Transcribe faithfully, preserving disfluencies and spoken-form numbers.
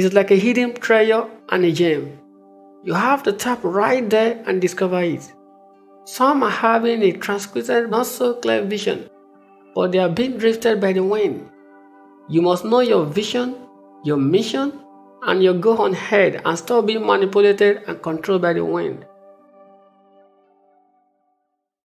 It's like a hidden treasure and a gem. You have to tap right there and discover it. Some are having a transquisite, not so clear vision, but they are being drifted by the wind. You must know your vision, your mission, and your go on head and stop being manipulated and controlled by the wind.